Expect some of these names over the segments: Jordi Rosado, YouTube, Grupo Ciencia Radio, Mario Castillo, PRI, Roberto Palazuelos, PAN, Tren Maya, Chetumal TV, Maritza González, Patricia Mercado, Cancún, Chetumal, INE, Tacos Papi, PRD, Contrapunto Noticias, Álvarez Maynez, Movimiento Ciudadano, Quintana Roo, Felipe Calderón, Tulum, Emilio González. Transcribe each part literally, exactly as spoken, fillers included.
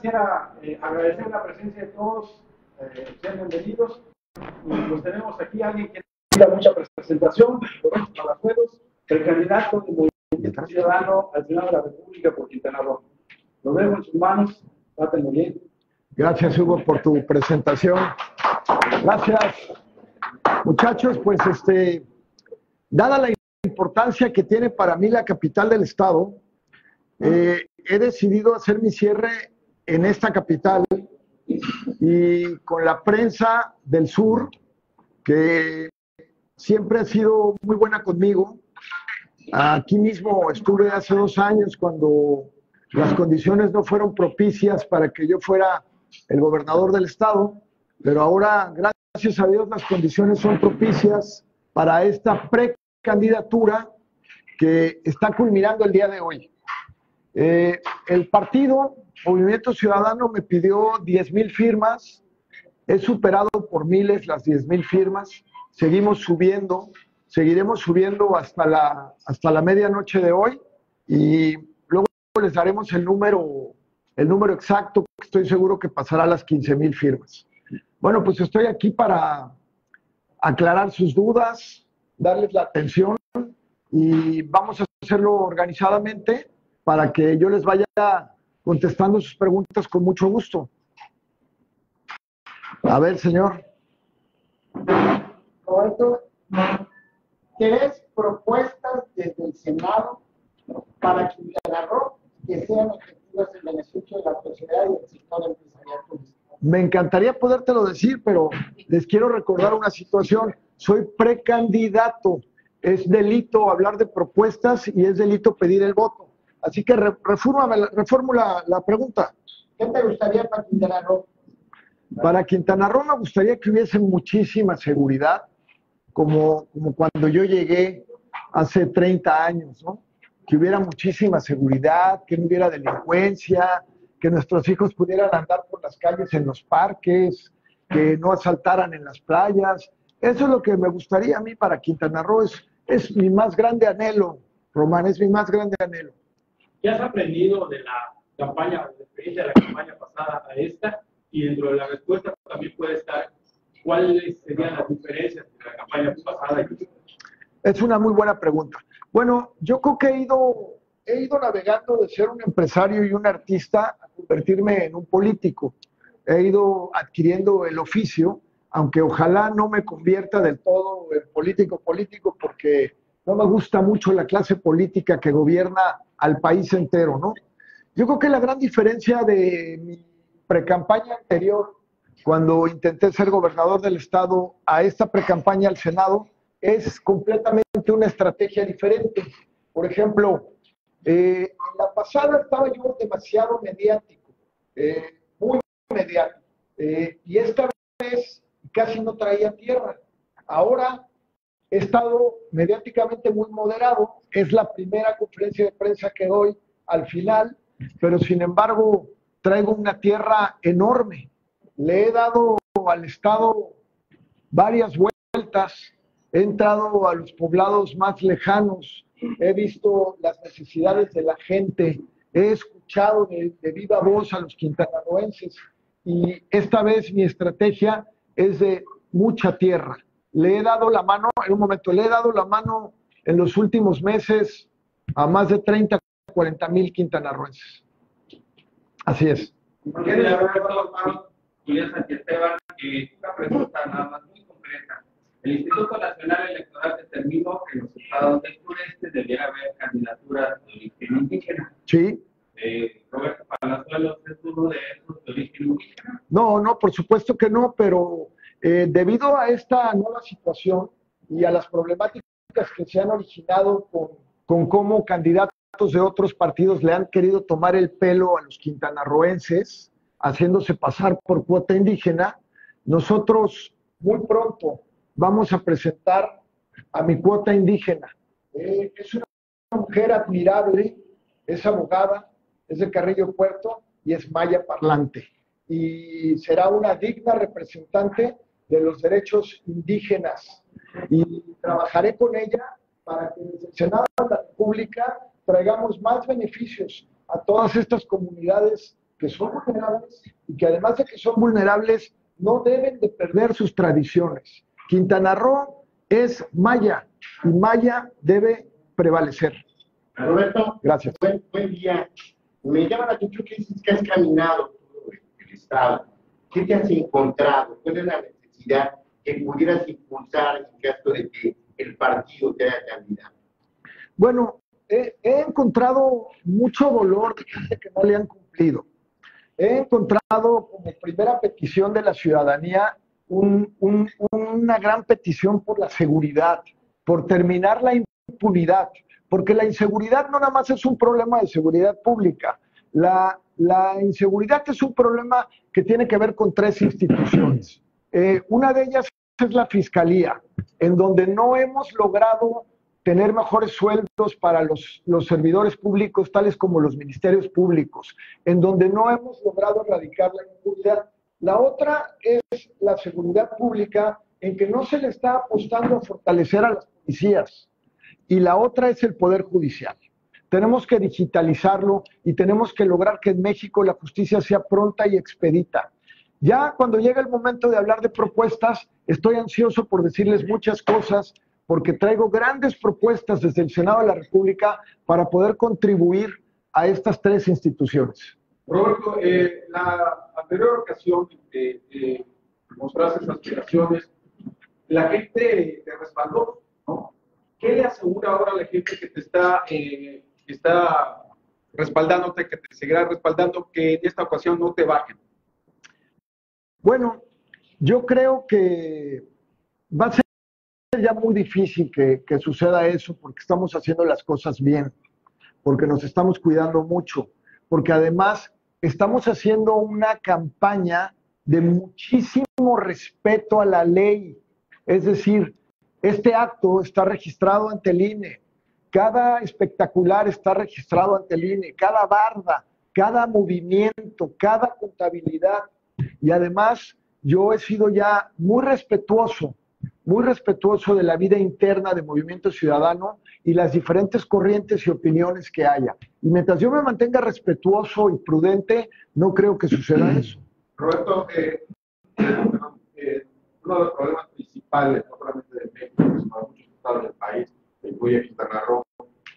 quisiera eh, agradecer la presencia de todos, eh, sean bienvenidos. Nos tenemos aquí a alguien que necesita mucha presentación, Roberto Palazuelos, el candidato del Movimiento Ciudadano al Senado de la República por Quintana Roo. Lo dejo en sus manos, trátenlo bien. Gracias, Hugo, por tu presentación. Gracias. Muchachos, pues este, dada la importancia que tiene para mí la capital del estado, eh, he decidido hacer mi cierre en esta capital y con la prensa del sur, que siempre ha sido muy buena conmigo. Aquí mismo estuve hace dos años cuando las condiciones no fueron propicias para que yo fuera el gobernador del estado, pero ahora, gracias a Dios, las condiciones son propicias para esta precandidatura que está culminando el día de hoy. Eh, el partido Movimiento Ciudadano me pidió diez mil firmas, he superado por miles las diez mil firmas, seguimos subiendo, seguiremos subiendo hasta la, hasta la medianoche de hoy, y luego les daremos el número, el número exacto, que estoy seguro que pasará las quince mil firmas. Bueno, pues estoy aquí para aclarar sus dudas, darles la atención, y vamos a hacerlo organizadamente para que yo les vaya contestando sus preguntas con mucho gusto. A ver, señor. Roberto, ¿tres propuestas desde el Senado para Quintana Roo que sean efectivas en beneficio de la sociedad y del sector empresarial turístico? Me encantaría podértelo decir, pero les quiero recordar una situación. Soy precandidato. Es delito hablar de propuestas y es delito pedir el voto. Así que reformula la pregunta. ¿Qué te gustaría para Quintana Roo? Para Quintana Roo me gustaría que hubiese muchísima seguridad, como, como cuando yo llegué hace treinta años, ¿no? Que hubiera muchísima seguridad, que no hubiera delincuencia, que nuestros hijos pudieran andar por las calles, en los parques, que no asaltaran en las playas. Eso es lo que me gustaría a mí para Quintana Roo, es, es mi más grande anhelo, Román, es mi más grande anhelo. ¿Qué has aprendido de la campaña, de la experiencia de la campaña pasada a esta? Y dentro de la respuesta también puede estar, ¿cuáles serían las diferencias de la campaña pasada? Es una muy buena pregunta. Bueno, yo creo que he ido... He ido navegando de ser un empresario y un artista a convertirme en un político. He ido adquiriendo el oficio, aunque ojalá no me convierta del todo en político-político, porque no me gusta mucho la clase política que gobierna al país entero, ¿no? Yo creo que la gran diferencia de mi precampaña anterior, cuando intenté ser gobernador del estado, a esta precampaña al Senado, es completamente una estrategia diferente. Por ejemplo, Eh, en la pasada estaba yo demasiado mediático, eh, muy mediático, eh, y esta vez casi no traía tierra. Ahora he estado mediáticamente muy moderado, es la primera conferencia de prensa que doy al final, pero sin embargo traigo una tierra enorme. Le he dado al estado varias vueltas, he entrado a los poblados más lejanos, he visto las necesidades de la gente, he escuchado de, de viva voz a los quintanarroenses, y esta vez mi estrategia es de mucha tierra. Le he dado la mano, en un momento, le he dado la mano en los últimos meses a más de treinta, cuarenta mil quintanarroenses. Así es. Una pregunta nada más muy concreta. El Instituto Nacional Electoral determinó que en los estados del sureste debía haber candidaturas de origen indígena. Sí. Eh, ¿Roberto Palazuelos es uno de esos de origen indígena? No, no, por supuesto que no, pero eh, debido a esta nueva situación y a las problemáticas que se han originado con, con cómo candidatos de otros partidos le han querido tomar el pelo a los quintanarroenses, haciéndose pasar por cuota indígena, nosotros muy pronto vamos a presentar a mi cuota indígena. Eh, es una mujer admirable, es abogada, es de Carrillo Puerto y es maya parlante. Y será una digna representante de los derechos indígenas. Y trabajaré con ella para que desde el Senado de la República traigamos más beneficios a todas estas comunidades que son vulnerables y que además de que son vulnerables, no deben de perder sus tradiciones. Quintana Roo es maya y maya debe prevalecer. Roberto, gracias. Buen, buen día. Me llama la atención que dices que has caminado todo el estado. ¿Qué te has encontrado? ¿Cuál es la necesidad que pudieras impulsar en caso de que el partido te haya candidato? Bueno, he, he encontrado mucho dolor de gente que no le han cumplido. He encontrado como primera petición de la ciudadanía un, un, una gran petición por la seguridad, por terminar la impunidad, porque la inseguridad no nada más es un problema de seguridad pública. La, la inseguridad es un problema que tiene que ver con tres instituciones. Eh, una de ellas es la Fiscalía, en donde no hemos logrado tener mejores sueldos para los, los servidores públicos, tales como los ministerios públicos, en donde no hemos logrado erradicar la impunidad. La otra es la seguridad pública, en que no se le está apostando a fortalecer a las policías. Y la otra es el Poder Judicial. Tenemos que digitalizarlo y tenemos que lograr que en México la justicia sea pronta y expedita. Ya cuando llega el momento de hablar de propuestas, estoy ansioso por decirles muchas cosas, porque traigo grandes propuestas desde el Senado de la República para poder contribuir a estas tres instituciones. Roberto, eh, la anterior ocasión que eh, mostraste esas aspiraciones, la gente te respaldó, ¿no? ¿Qué le asegura ahora a la gente que te está, eh, que está respaldándote, que te seguirá respaldando, que en esta ocasión no te bajen? Bueno, yo creo que va a ser ya muy difícil que, que suceda eso, porque estamos haciendo las cosas bien, porque nos estamos cuidando mucho, porque además estamos haciendo una campaña de muchísimo respeto a la ley. Es decir, este acto está registrado ante el I N E, cada espectacular está registrado ante el I N E, cada barda, cada movimiento, cada contabilidad. Y además yo he sido ya muy respetuoso, muy respetuoso de la vida interna de Movimiento Ciudadano y las diferentes corrientes y opiniones que haya. Y mientras yo me mantenga respetuoso y prudente, no creo que suceda eso. Roberto, eh, eh, uno de los problemas principales, no solamente de México, sino de muchos estados del país, incluye Quintana Roo,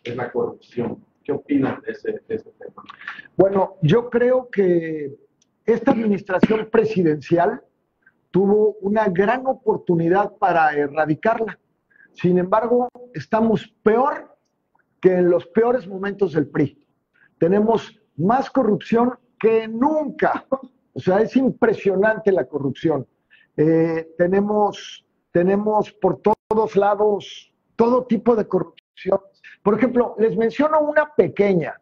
es la corrupción. ¿Qué opinas de ese, de ese tema? Bueno, yo creo que esta administración presidencial tuvo una gran oportunidad para erradicarla. Sin embargo, estamos peor que en los peores momentos del P R I. Tenemos más corrupción que nunca. O sea, es impresionante la corrupción. Eh, tenemos, tenemos por todos lados todo tipo de corrupción. Por ejemplo, les menciono una pequeña.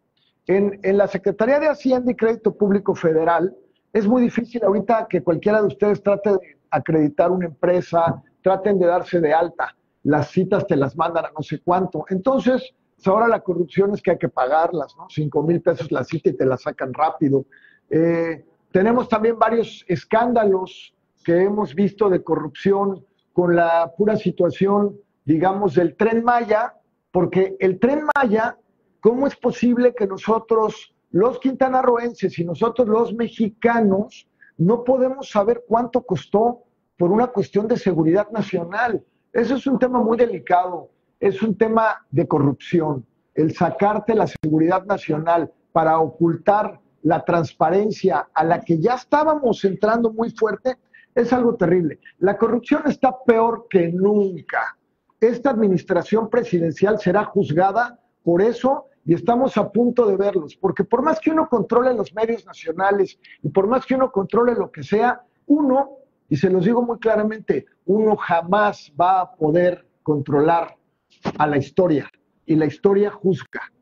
En, en la Secretaría de Hacienda y Crédito Público Federal, es muy difícil ahorita que cualquiera de ustedes trate de acreditar una empresa, traten de darse de alta. Las citas te las mandan a no sé cuánto. Entonces, ahora la corrupción es que hay que pagarlas, ¿no? Cinco mil pesos la cita y te la sacan rápido. Eh, tenemos también varios escándalos que hemos visto de corrupción con la pura situación, digamos, del Tren Maya, porque el Tren Maya, ¿cómo es posible que nosotros, los quintanarroenses y nosotros los mexicanos, no podemos saber cuánto costó por una cuestión de seguridad nacional? Eso es un tema muy delicado, es un tema de corrupción, el sacarte la seguridad nacional para ocultar la transparencia a la que ya estábamos entrando muy fuerte, es algo terrible. La corrupción está peor que nunca. Esta administración presidencial será juzgada por eso. Y estamos a punto de verlos, porque por más que uno controle los medios nacionales y por más que uno controle lo que sea, uno, y se los digo muy claramente, uno jamás va a poder controlar a la historia, y la historia juzga.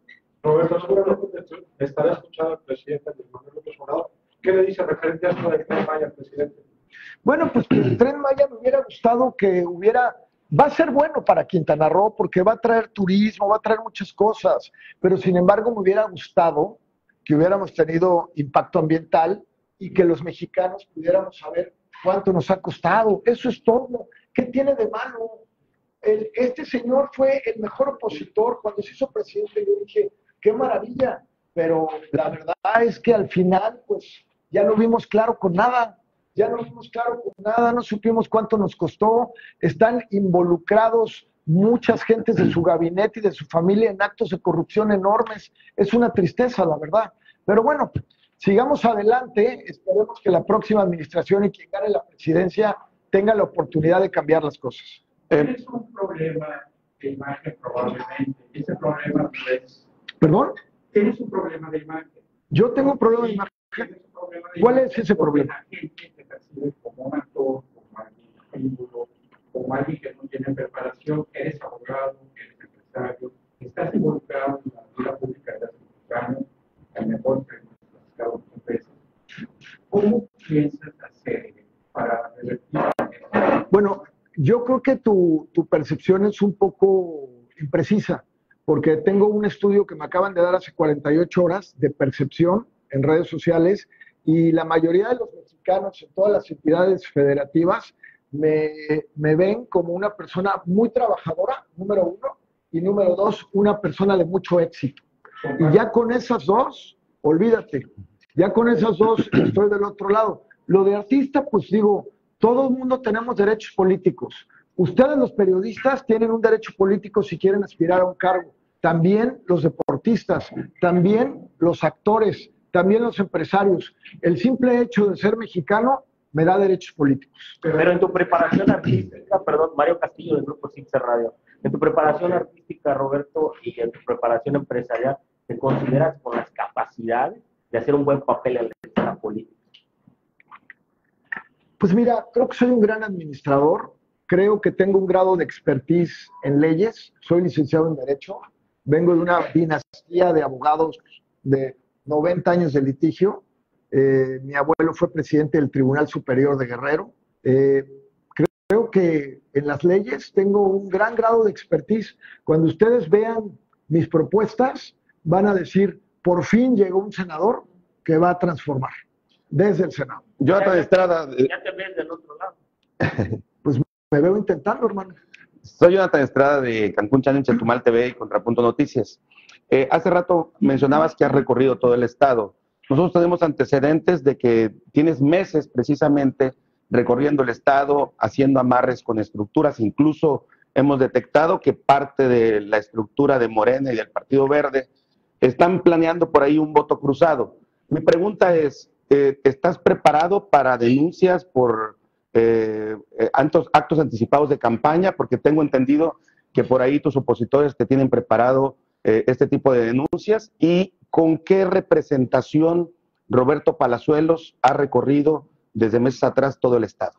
Roberto, seguramente estará escuchando al presidente Manuel López Obrador. ¿Qué le dice referente a esto del Tren Maya, presidente? Bueno, pues que el Tren Maya me hubiera gustado que hubiera... Va a ser bueno para Quintana Roo porque va a traer turismo, va a traer muchas cosas, pero sin embargo me hubiera gustado que hubiéramos tenido impacto ambiental y que los mexicanos pudiéramos saber cuánto nos ha costado. Eso es todo. ¿Qué tiene de malo? El, este señor fue el mejor opositor. Cuando se hizo presidente yo dije, qué maravilla. pero la verdad es que al final, pues, ya no vimos claro con nada, ya no vimos claro con nada, no supimos cuánto nos costó, están involucrados muchas gentes de su gabinete y de su familia en actos de corrupción enormes, es una tristeza, la verdad. Pero bueno, sigamos adelante, esperemos que la próxima administración y quien gane la presidencia tenga la oportunidad de cambiar las cosas. Eh, es un problema de imagen probablemente, ese problema no es... ¿Perdón? Tienes un problema de imagen. Yo tengo un problema de imagen. ¿Cuál es ese problema? La gente te percibe como un actor, como alguien íngulo, como alguien que no tiene preparación, eres abogado, eres empresario, estás involucrado en la vida pública de las mexicanas, al mejor que hemos platicado muchas veces. ¿Cómo piensas hacer para revertir? Bueno, yo creo que tu, tu percepción es un poco imprecisa, porque tengo un estudio que me acaban de dar hace cuarenta y ocho horas de percepción en redes sociales y la mayoría de los mexicanos en todas las entidades federativas me, me ven como una persona muy trabajadora, número uno, y número dos, una persona de mucho éxito. Y ya con esas dos, olvídate, ya con esas dos estoy del otro lado. Lo de artista, pues digo, todo el mundo tenemos derechos políticos. Ustedes los periodistas tienen un derecho político si quieren aspirar a un cargo. También los deportistas, también los actores, también los empresarios. El simple hecho de ser mexicano me da derechos políticos. Pero en tu preparación artística, perdón, Mario Castillo del Grupo Ciencia Radio, en tu preparación artística, Roberto, y en tu preparación empresarial, ¿te consideras con las capacidades de hacer un buen papel en la escena política? Pues mira, creo que soy un gran administrador, creo que tengo un grado de expertise en leyes, soy licenciado en Derecho, vengo de una dinastía de abogados de noventa años de litigio, eh, mi abuelo fue presidente del Tribunal Superior de Guerrero, eh, creo, creo que en las leyes tengo un gran grado de expertise. Cuando ustedes vean mis propuestas van a decir, por fin llegó un senador que va a transformar desde el Senado. Jonathan Estrada... Ya te ves del otro lado. Pues me veo intentando, hermano. Soy Jonathan Estrada de Cancún Channel, Chetumal T V y Contrapunto Noticias. Eh, hace rato mencionabas que has recorrido todo el estado. Nosotros tenemos antecedentes de que tienes meses precisamente recorriendo el estado, haciendo amarres con estructuras. Incluso hemos detectado que parte de la estructura de Morena y del Partido Verde están planeando por ahí un voto cruzado. Mi pregunta es, eh, ¿estás preparado para denuncias por eh, actos, actos anticipados de campaña? Porque tengo entendido que por ahí tus opositores te tienen preparado este tipo de denuncias. ¿Y con qué representación Roberto Palazuelos ha recorrido desde meses atrás todo el estado?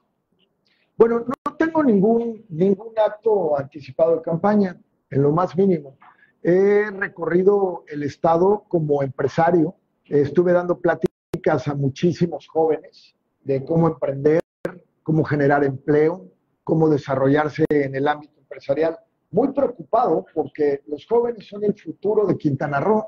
Bueno, no tengo ningún, ningún acto anticipado de campaña, en lo más mínimo. He recorrido el estado como empresario, estuve dando pláticas a muchísimos jóvenes de cómo emprender, cómo generar empleo, cómo desarrollarse en el ámbito empresarial. Muy preocupado porque los jóvenes son el futuro de Quintana Roo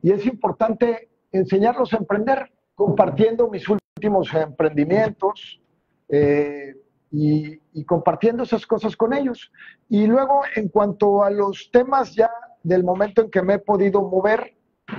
y es importante enseñarlos a emprender, compartiendo mis últimos emprendimientos eh, y, y compartiendo esas cosas con ellos. Y luego, en cuanto a los temas ya del momento en que me he podido mover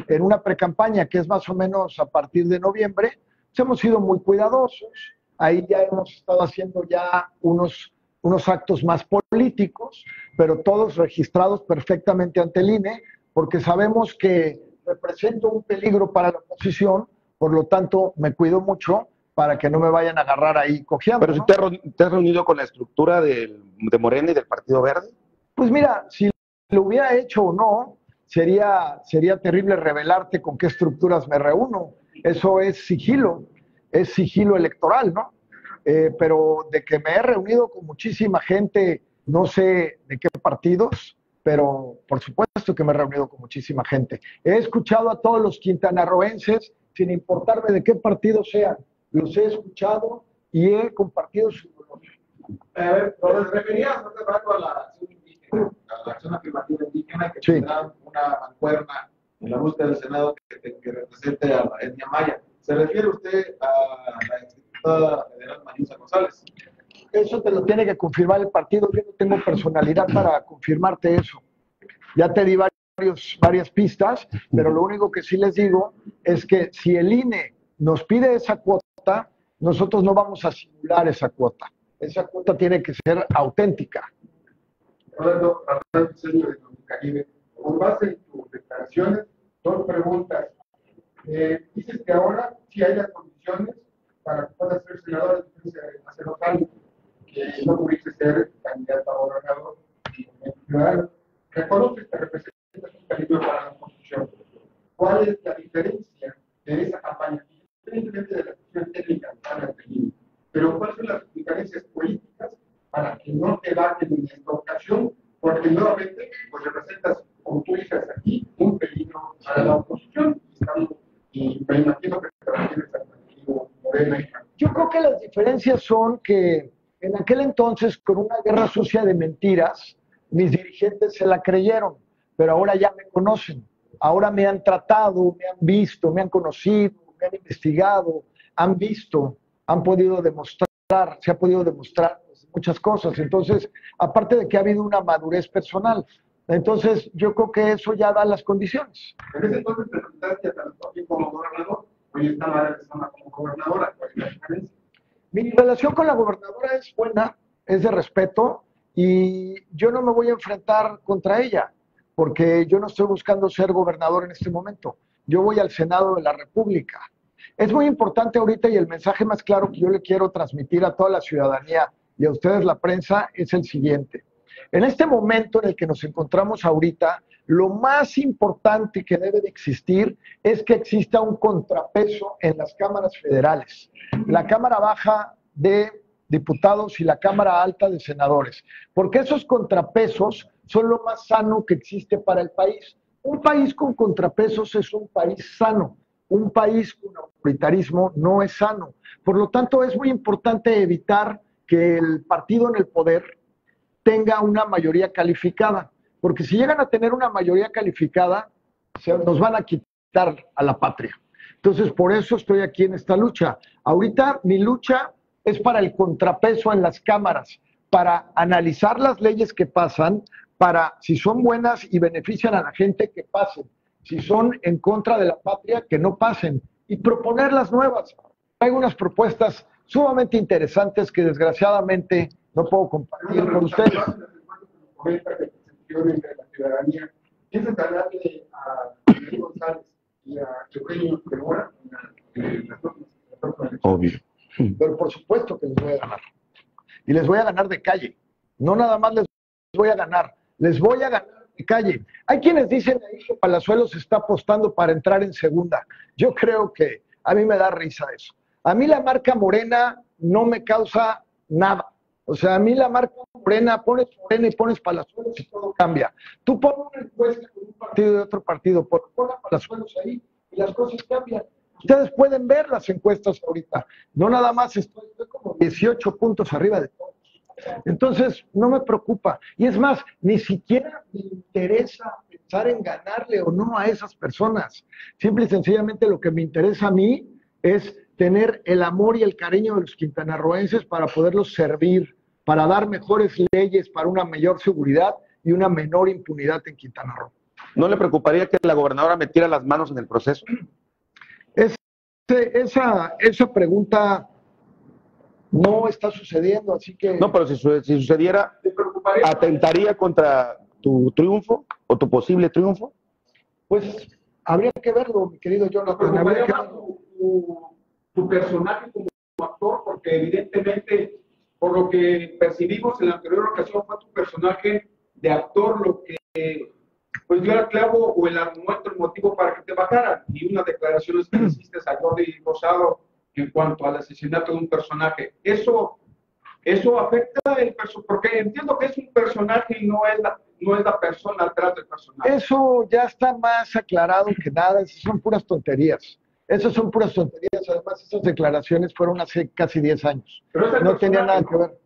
en una precampaña, que es más o menos a partir de noviembre, pues hemos sido muy cuidadosos. Ahí ya hemos estado haciendo ya unos... unos actos más políticos, pero todos registrados perfectamente ante el I N E, porque sabemos que represento un peligro para la oposición, por lo tanto me cuido mucho para que no me vayan a agarrar ahí cojeando. Pero, ¿no? si te, te has reunido con la estructura del, de Morena y del Partido Verde. Pues mira, si lo hubiera hecho o no, sería, sería terrible revelarte con qué estructuras me reúno. Eso es sigilo, es sigilo electoral, ¿no? Eh, pero de que me he reunido con muchísima gente, no sé de qué partidos, pero por supuesto que me he reunido con muchísima gente. He escuchado a todos los quintanarroenses, sin importarme de qué partido sean, los he escuchado y he compartido su dolor. A ver, nos referías hace rato a la acción indígena, a la acción afirmativa indígena, que sí tendrá una mancuerna en la búsqueda del Senado que, te, que represente a la etnia maya. ¿Se refiere usted a la diputada federal Maritza González? Eso te lo tiene que confirmar el partido. Yo no tengo personalidad para confirmarte eso. Ya te di varias varios, varias pistas, pero lo único que sí les digo es que si el I N E nos pide esa cuota, nosotros no vamos a simular esa cuota. Esa cuota tiene que ser auténtica. Hablando, hablando señor de Caribe, con base en tus declaraciones, dos preguntas. Eh, dices que ahora sí hay las condiciones para que puedas ser senador, hace dos años, que no pudiste ser candidato a gobernador y ciudadano. Reconoces que representas un cariño para la oposición. ¿Cuál es la diferencia de esa campaña? Independientemente de la cuestión técnica que han tenido, pero ¿cuáles son las diferencias políticas para que no te baten en esta ocasión? Porque nuevamente, pues representas, como tú dices aquí, un peligro para la oposición. Estamos, y me imagino que te refieres al partido Morena y Cancún. Yo creo que las diferencias son que en aquel entonces, con una guerra sucia de mentiras, mis dirigentes se la creyeron, pero ahora ya me conocen. Ahora me han tratado, me han visto, me han conocido, me han investigado, han visto, han podido demostrar, se ha podido demostrar muchas cosas. Entonces, aparte de que ha habido una madurez personal, entonces yo creo que eso ya da las condiciones. En ese entonces te presentaste tanto aquí como gobernador, hoy está la relación como gobernadora, ¿cuál es la diferencia? Mi relación con la gobernadora es buena, es de respeto, y yo no me voy a enfrentar contra ella, porque yo no estoy buscando ser gobernador en este momento. Yo voy al Senado de la República. Es muy importante ahorita, y el mensaje más claro que yo le quiero transmitir a toda la ciudadanía y a ustedes la prensa es el siguiente. En este momento en el que nos encontramos ahorita, lo más importante que debe de existir es que exista un contrapeso en las cámaras federales. La Cámara Baja de Diputados y la Cámara Alta de Senadores. Porque esos contrapesos son lo más sano que existe para el país. Un país con contrapesos es un país sano. Un país con autoritarismo no es sano. Por lo tanto, es muy importante evitar que el partido en el poder tenga una mayoría calificada. Porque si llegan a tener una mayoría calificada, se nos van a quitar a la patria. Entonces, por eso estoy aquí en esta lucha. Ahorita mi lucha es para el contrapeso en las cámaras, para analizar las leyes que pasan, para, si son buenas y benefician a la gente, que pasen. Si son en contra de la patria, que no pasen. Y proponer las nuevas. Hay unas propuestas sumamente interesantes que desgraciadamente no puedo compartir con ustedes. Obvio. Pero por supuesto que les voy a ganar. Y les voy a ganar de calle. No nada más les voy a ganar. Les voy a ganar de calle. Hay quienes dicen ahí que Palazuelos está apostando para entrar en segunda. Yo creo que a mí me da risa eso. A mí la marca Morena no me causa nada. O sea, a mí la marca Morena, pones Morena y pones Palazuelos y todo cambia. Tú pones una encuesta con un partido y otro partido, pones Palazuelos ahí y las cosas cambian. Ustedes pueden ver las encuestas ahorita. No nada más estoy, estoy como dieciocho puntos arriba de todos. Entonces, no me preocupa. Y es más, ni siquiera me interesa pensar en ganarle o no a esas personas. Simple y sencillamente lo que me interesa a mí es tener el amor y el cariño de los quintanarroenses para poderlos servir, para dar mejores leyes, para una mayor seguridad y una menor impunidad en Quintana Roo. ¿No le preocuparía que la gobernadora metiera las manos en el proceso? Es, esa, esa pregunta no está sucediendo, así que... No, pero si, si sucediera, ¿te preocuparía? ¿Atentaría contra tu triunfo o tu posible triunfo? Pues habría que verlo, mi querido Jonathan. ¿Te habría que verlo? Tu, tu personaje como actor, porque evidentemente, por lo que percibimos en la anterior ocasión, fue tu personaje de actor lo que pues dio el clavo o el argumento, el motivo para que te bajaran. Y unas declaraciones que hiciste a Jordi Rosado en cuanto al asesinato de un personaje. Eso, eso afecta el personaje, porque entiendo que es un personaje y no es la, no es la persona atrás del personaje. Eso ya está más aclarado que nada, esas son puras tonterías. Esas son puras tonterías, además esas declaraciones fueron hace casi diez años. Pero no tenía nada que ver.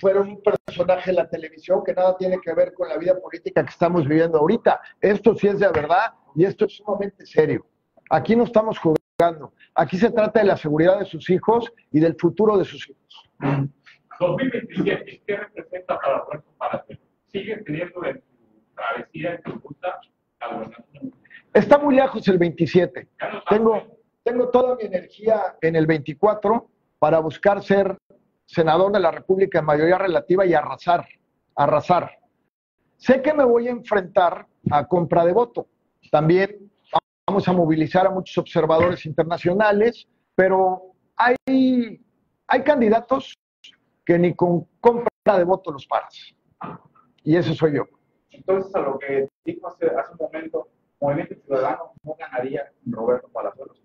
Fueron un personaje en la televisión que nada tiene que ver con la vida política que estamos viviendo ahorita. Esto sí es de verdad y esto es sumamente serio. Aquí no estamos jugando. Aquí se trata de la seguridad de sus hijos y del futuro de sus hijos. dos mil veintisiete, ¿qué representa para Roberto Palazuelos? ¿Sigue teniendo en su travesía, en su ruta, Está muy lejos el veintisiete. Tengo, tengo toda mi energía en el veinticuatro para buscar ser senador de la República en mayoría relativa y arrasar, arrasar. Sé que me voy a enfrentar a compra de voto. También vamos a movilizar a muchos observadores internacionales, pero hay, hay candidatos que ni con compra de voto los paras. Y eso soy yo. Entonces, a lo que dijo hace, hace un momento, Movimiento Ciudadano no ganaría Roberto Palazuelos.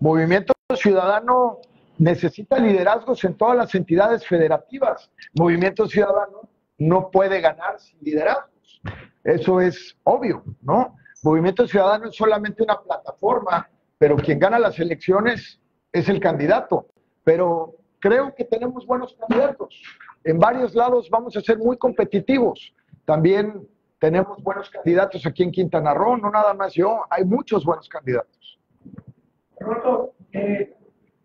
Movimiento Ciudadano necesita liderazgos en todas las entidades federativas. Movimiento Ciudadano no puede ganar sin liderazgos. Eso es obvio, ¿no? Movimiento Ciudadano es solamente una plataforma, pero quien gana las elecciones es el candidato. Pero creo que tenemos buenos candidatos. En varios lados vamos a ser muy competitivos. También tenemos buenos candidatos aquí en Quintana Roo, no nada más yo, hay muchos buenos candidatos. Roberto, eh,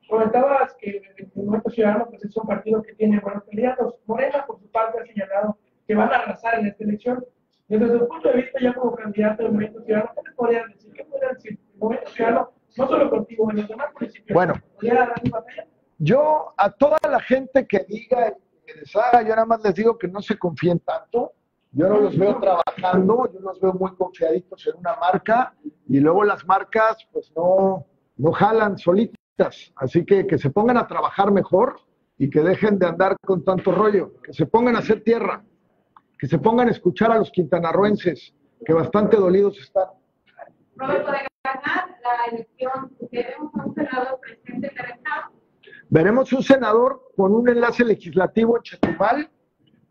comentabas que el Movimiento Ciudadano pues es un partido que tiene buenos candidatos. Morena, por su parte, ha señalado que van a arrasar en esta elección. Desde su punto de vista, ya como candidato del Movimiento Ciudadano, ¿qué les podrían decir? ¿Qué podrían decir? El Movimiento Ciudadano, no solo contigo, en los demás municipios. Bueno, yo a toda la gente que diga que les haga, yo nada más les digo que no se confíen tanto. Yo no los veo trabajando, yo los veo muy confiaditos en una marca y luego las marcas pues no, no jalan solitas. Así que que se pongan a trabajar mejor y que dejen de andar con tanto rollo, que se pongan a hacer tierra, que se pongan a escuchar a los quintanarroenses que bastante dolidos están. Roberto, de ganar la elección, ¿veremos un senador presente en el Estado? Veremos un senador con un enlace legislativo en Chetumal,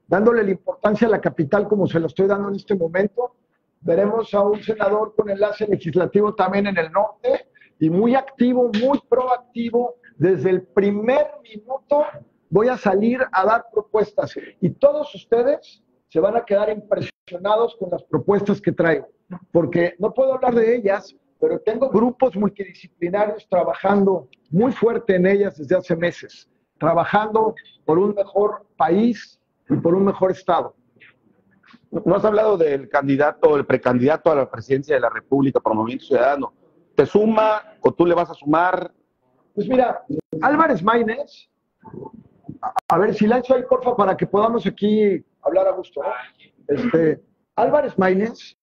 dándole la importancia a la capital como se lo estoy dando en este momento. Veremos a un senador con enlace legislativo también en el norte y muy activo, muy proactivo. Desde el primer minuto voy a salir a dar propuestas y todos ustedes se van a quedar impresionados con las propuestas que traigo, porque no puedo hablar de ellas, pero tengo grupos multidisciplinarios trabajando muy fuerte en ellas desde hace meses, trabajando por un mejor país y por un mejor Estado. No has hablado del candidato, el precandidato a la presidencia de la República por Movimiento Ciudadano. ¿Te suma o tú le vas a sumar? Pues mira, Álvarez Maynez, a, a ver, silencio ahí, porfa, para que podamos aquí hablar a gusto, ¿no? Este, Álvarez Maynez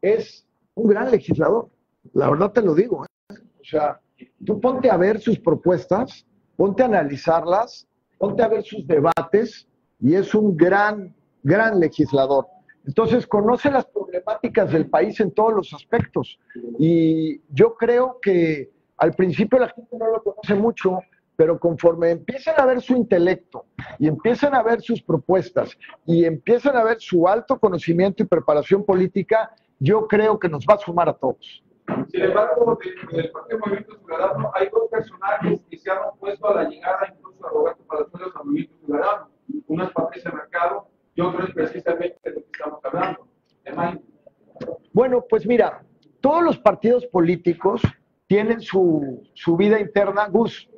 es un gran legislador, la verdad te lo digo, ¿eh? O sea, tú ponte a ver sus propuestas, ponte a analizarlas, ponte a ver sus debates, y es un gran, gran legislador. Entonces, conoce las problemáticas del país en todos los aspectos. Y yo creo que al principio la gente no lo conoce mucho, pero conforme empiezan a ver su intelecto, y empiezan a ver sus propuestas, y empiezan a ver su alto conocimiento y preparación política, yo creo que nos va a sumar a todos. Sin embargo, del Partido Movimiento Ciudadano hay dos personajes que se han opuesto a la llegada incluso a Roberto Palazuelos al Movimiento Ciudadano. Uno es Patricia Mercado y otro es precisamente de lo que estamos hablando. Bueno, pues mira, todos los partidos políticos tienen su, su vida interna, Gus.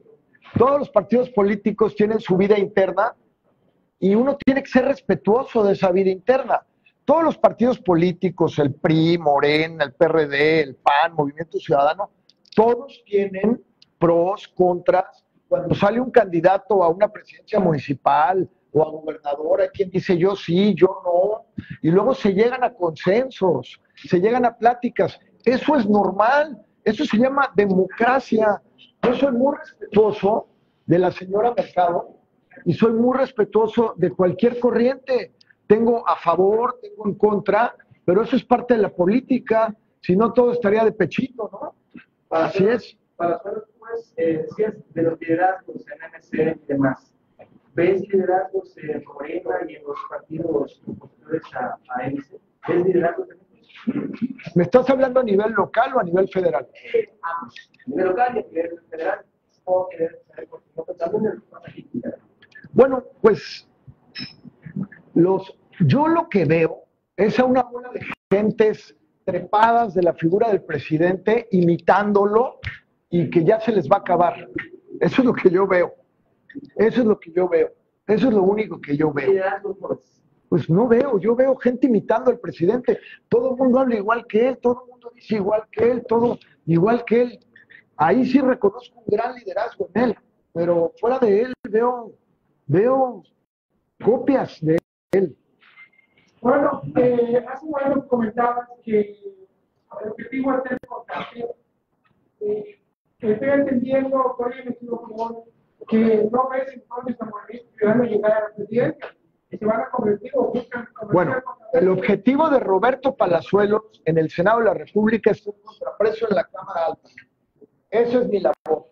Todos los partidos políticos tienen su vida interna y uno tiene que ser respetuoso de esa vida interna. Todos los partidos políticos, el P R I, Morena, el P R D, el P A N, Movimiento Ciudadano, todos tienen pros, contras. Cuando sale un candidato a una presidencia municipal o a gobernador, hay quien dice yo sí, yo no, y luego se llegan a consensos, se llegan a pláticas. Eso es normal, eso se llama democracia. Yo soy muy respetuoso de la señora Mercado y soy muy respetuoso de cualquier corriente. Tengo a favor, tengo en contra, pero eso es parte de la política, si no todo estaría de pechito, ¿no? Así es. Para hacer, pues, eh, decías de los liderazgos en M C y demás. ¿Ves liderazgos en Morena y en los partidos opositores a, a M C? ¿Ves liderazgos en M C? ¿Me estás hablando a nivel local o a nivel federal? Eh, ambos. A nivel local y a nivel federal. O que también bueno, pues, los, yo lo que veo es a una bola de gentes trepadas de la figura del presidente, imitándolo, y que ya se les va a acabar. Eso es lo que yo veo. Eso es lo que yo veo. Eso es lo único que yo veo. pues no veo, yo veo gente imitando al presidente, todo el mundo habla igual que él, todo el mundo dice igual que él, todo igual que él. Ahí sí reconozco un gran liderazgo en él, pero fuera de él veo, veo copias de él. Bueno, eh, hace un rato comentabas que el objetivo es tener contacto. Eh, estoy entendiendo, por ejemplo, que no ves informes a Movimiento Ciudadano llegar a la presidencia. ¿Se van a convertir o buscan convertir? Bueno, el objetivo de Roberto Palazuelos en el Senado de la República es un contrapeso en la Cámara Alta. Eso es mi labor.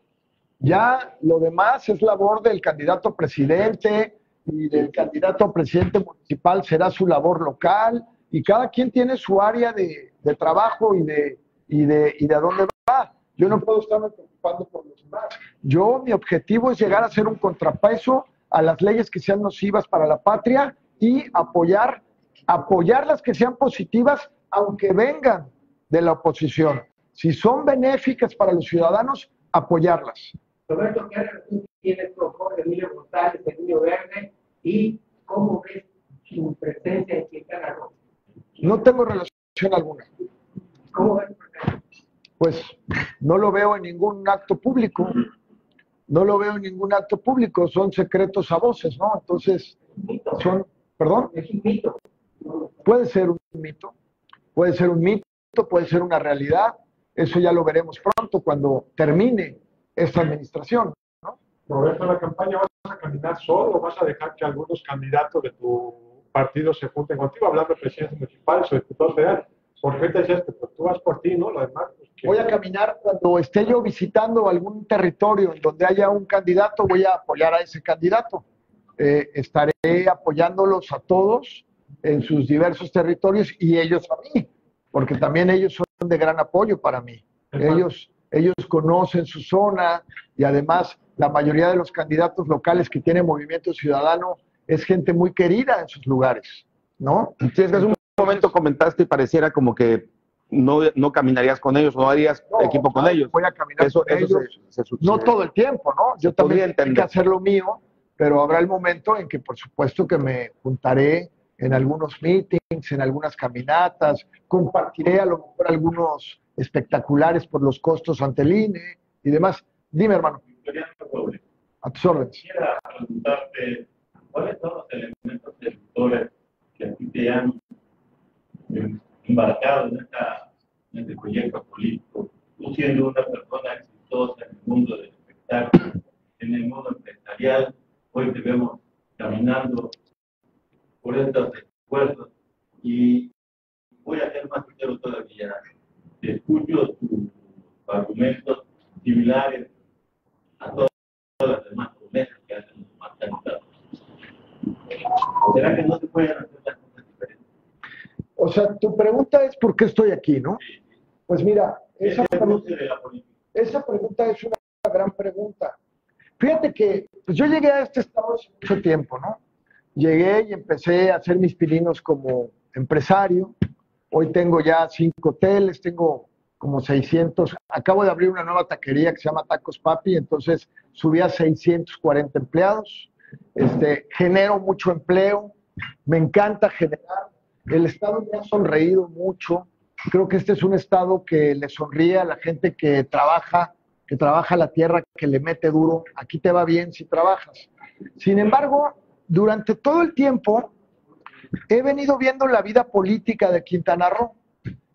Ya lo demás es labor del candidato presidente y del candidato presidente municipal, será su labor local y cada quien tiene su área de, de trabajo y de, y, de, y de a dónde va. Yo no puedo estarme preocupando por los demás. Yo, mi objetivo es llegar a ser un contrapeso a las leyes que sean nocivas para la patria y apoyar, apoyar las que sean positivas, aunque vengan de la oposición. Si son benéficas para los ciudadanos, apoyarlas. Roberto, ¿qué relación tienes con Emilio González, Emilio Verde, y cómo ves su presencia en Quintana Roo? No tengo relación alguna. ¿Cómo ves su presencia? Pues no lo veo en ningún acto público. No lo veo en ningún acto público, son secretos a voces, ¿no? Entonces, son, perdón, es un mito. Puede ser un mito, puede ser un mito, puede ser una realidad, eso ya lo veremos pronto cuando termine esta administración, ¿no? Roberto, ¿la campaña vas a caminar solo o vas a dejar que algunos candidatos de tu partido se junten contigo, hablando de presidentes municipales o diputados federales? Porque te decías que pues, tú vas por ti, ¿no? Lo demás, pues, que... Voy a caminar cuando esté yo visitando algún territorio en donde haya un candidato, voy a apoyar a ese candidato. Eh, estaré apoyándolos a todos en sus diversos territorios y ellos a mí, porque también ellos son de gran apoyo para mí. Ellos, ellos conocen su zona y además la mayoría de los candidatos locales que tiene Movimiento Ciudadano es gente muy querida en sus lugares, ¿no? Entonces, es un... En un momento comentaste y pareciera como que no, no caminarías con ellos, no harías no, equipo con ellos. Voy a caminar eso, con eso ellos, se, se no todo el tiempo, ¿no? Yo también tengo que hacer lo mío, pero habrá el momento en que por supuesto que me juntaré en algunos meetings, en algunas caminatas, compartiré a lo mejor algunos espectaculares por los costos ante el I N E y demás. Dime, hermano. A tus órdenes. Quisiera preguntarte, ¿cuáles son los elementos sectores que a ti te han embarcado en, esta, en este proyecto político, tú siendo una persona exitosa en el mundo del espectáculo, en el mundo empresarial, hoy te vemos caminando por estos esfuerzos y voy a ser más sincero todavía, te escucho tus argumentos similares a todas las demás promesas que hacen los más candidatos. ¿Será que no se pueden hacer las cosas diferentes? O sea, tu pregunta es ¿por qué estoy aquí, no? Pues mira, esa pregunta, esa pregunta es una gran pregunta. Fíjate que pues yo llegué a este estado hace mucho tiempo, ¿no? Llegué y empecé a hacer mis pininos como empresario. Hoy tengo ya cinco hoteles, tengo como seiscientos. Acabo de abrir una nueva taquería que se llama Tacos Papi, entonces subí a seiscientos cuarenta empleados. Este, genero mucho empleo, me encanta generar. El Estado me ha sonreído mucho. Creo que este es un Estado que le sonríe a la gente que trabaja, que trabaja la tierra, que le mete duro. Aquí te va bien si trabajas. Sin embargo, durante todo el tiempo he venido viendo la vida política de Quintana Roo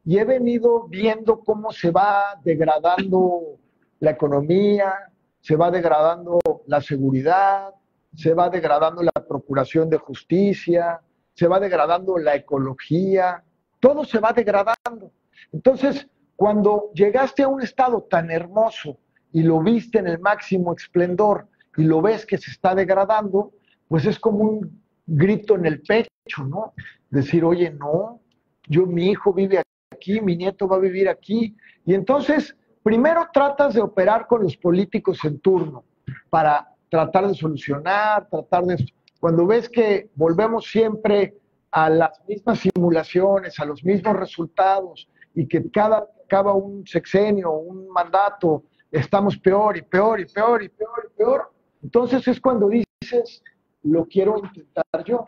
y he venido viendo cómo se va degradando la economía, se va degradando la seguridad, se va degradando la procuración de justicia, se va degradando la ecología, todo se va degradando. Entonces, cuando llegaste a un estado tan hermoso y lo viste en el máximo esplendor y lo ves que se está degradando, pues es como un grito en el pecho, ¿no? Decir, oye, no, yo, mi hijo vive aquí, mi nieto va a vivir aquí. Y entonces, primero tratas de operar con los políticos en turno para tratar de solucionar, tratar de... Cuando ves que volvemos siempre a las mismas simulaciones, a los mismos resultados, y que cada acaba un sexenio, un mandato, estamos peor y peor y peor y peor y peor, entonces es cuando dices, lo quiero intentar yo.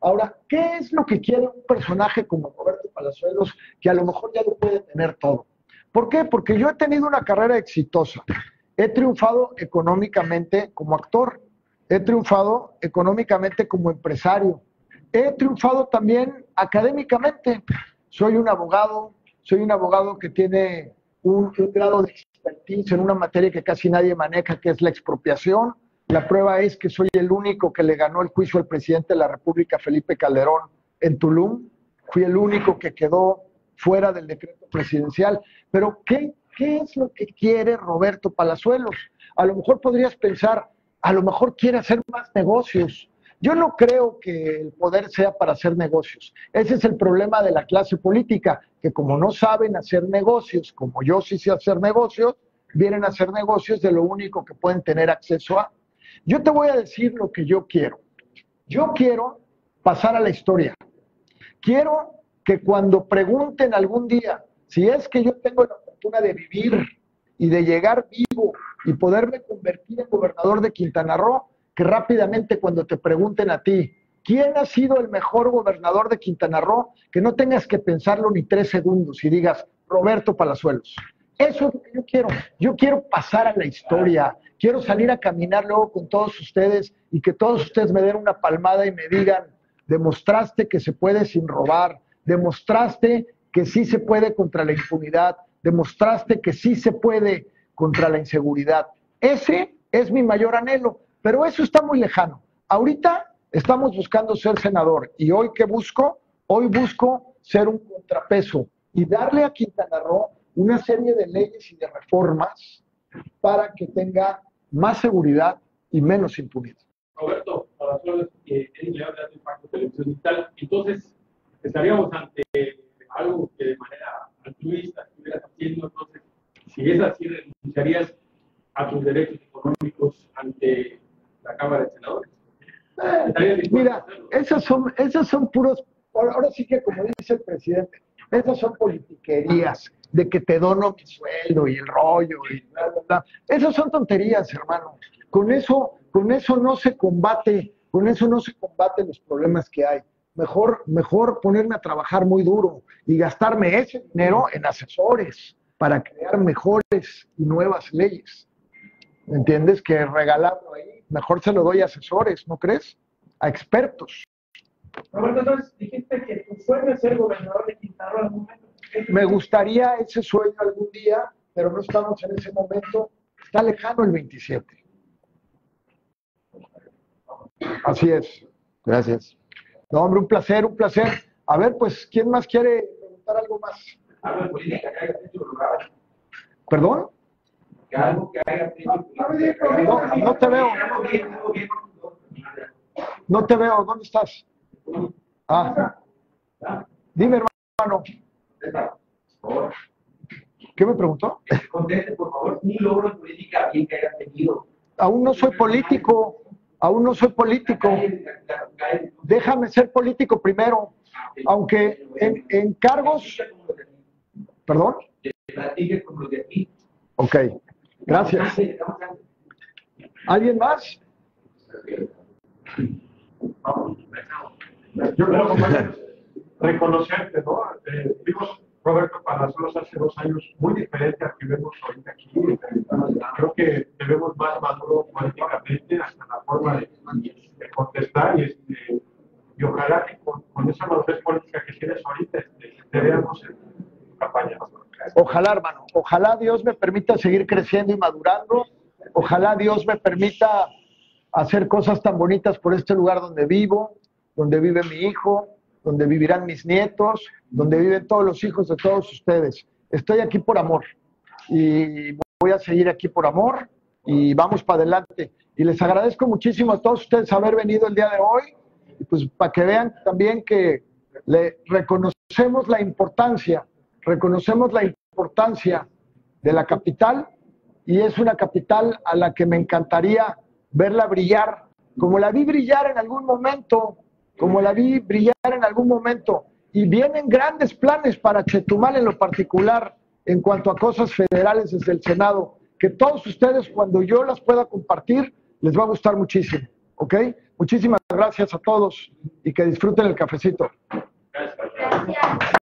Ahora, ¿qué es lo que quiere un personaje como Roberto Palazuelos, que a lo mejor ya lo puede tener todo? ¿Por qué? Porque yo he tenido una carrera exitosa. He triunfado económicamente como actor, he triunfado económicamente como empresario, he triunfado también académicamente. Soy un abogado, soy un abogado que tiene un, un grado de expertise en una materia que casi nadie maneja, que es la expropiación. La prueba es que soy el único que le ganó el juicio al presidente de la República, Felipe Calderón, en Tulum. Fui el único que quedó fuera del decreto presidencial. Pero, ¿qué, qué es lo que quiere Roberto Palazuelos? A lo mejor podrías pensar, a lo mejor quiere hacer más negocios. Yo no creo que el poder sea para hacer negocios. Ese es el problema de la clase política, que como no saben hacer negocios, como yo sí sé hacer negocios, vienen a hacer negocios de lo único que pueden tener acceso a. Yo te voy a decir lo que yo quiero. Yo quiero pasar a la historia. Quiero que cuando pregunten algún día, si es que yo tengo la fortuna de vivir y de llegar vivo y poderme convertir en gobernador de Quintana Roo, que rápidamente cuando te pregunten a ti, ¿quién ha sido el mejor gobernador de Quintana Roo?, que no tengas que pensarlo ni tres segundos y digas, Roberto Palazuelos. Eso es lo que yo quiero. Yo quiero pasar a la historia. Quiero salir a caminar luego con todos ustedes y que todos ustedes me den una palmada y me digan, demostraste que se puede sin robar, demostraste que sí se puede contra la impunidad, demostraste que sí se puede contra la inseguridad. Ese es mi mayor anhelo, pero eso está muy lejano. Ahorita estamos buscando ser senador y hoy ¿qué busco? Hoy busco ser un contrapeso y darle a Quintana Roo una serie de leyes y de reformas para que tenga más seguridad y menos impunidad. Roberto, para todos que es legal de impacto televisión digital, entonces estaríamos ante algo que de manera altruista estuvieras haciendo, entonces si es así, renunciarías a tus derechos económicos ante la Cámara de Senadores. Eh, mira, esas son, esas son puros, ahora sí que como dice el presidente, esas son politiquerías. De que te dono mi sueldo y el rollo y bla, bla, bla. Esas son tonterías, hermano. Con eso, con eso no se combate, con eso no se combaten los problemas que hay. Mejor, mejor ponerme a trabajar muy duro y gastarme ese dinero en asesores para crear mejores y nuevas leyes. ¿Me entiendes? Que regalarlo ahí, mejor se lo doy a asesores, ¿no crees? A expertos. Roberto, entonces dijiste que tu sueño es ser gobernador de Quintana Roo en algún momento. Me gustaría ese sueño algún día, pero no estamos en ese momento. Está lejano el veintisiete. Así es. Gracias. No, hombre, un placer, un placer. A ver, pues, ¿quién más quiere preguntar algo más? Algo de política que hayas hecho, ¿verdad? ¿Perdón? Que algo que hayas hecho. No, no te veo. No te veo. ¿Dónde estás? Ah. Dime, hermano. ¿Qué me preguntó? Conteste, por favor, mi logro en política bien que hayas tenido. Aún no soy político, aún no soy político. Déjame ser político primero, aunque en, en cargos... ¿Perdón? Ok, gracias. ¿Alguien más? Yo creo que... reconocerte, ¿no? Eh, vimos Roberto Palazuelos hace dos años muy diferente al que vemos ahorita aquí. Creo que te vemos más maduro políticamente, hasta la forma de, de contestar. Y, este, y ojalá que con, con esa madurez política que tienes ahorita este, te veamos en campaña. Ojalá, hermano. Ojalá Dios me permita seguir creciendo y madurando. Ojalá Dios me permita hacer cosas tan bonitas por este lugar donde vivo, donde vive mi hijo, donde vivirán mis nietos, donde viven todos los hijos de todos ustedes. Estoy aquí por amor y voy a seguir aquí por amor y vamos para adelante. Y les agradezco muchísimo a todos ustedes haber venido el día de hoy, pues para que vean también que le reconocemos la importancia, reconocemos la importancia de la capital y es una capital a la que me encantaría verla brillar, como la vi brillar en algún momento, como la vi brillar en algún momento, y vienen grandes planes para Chetumal en lo particular, en cuanto a cosas federales desde el Senado, que todos ustedes cuando yo las pueda compartir, les va a gustar muchísimo, ¿ok? Muchísimas gracias a todos y que disfruten el cafecito. Gracias.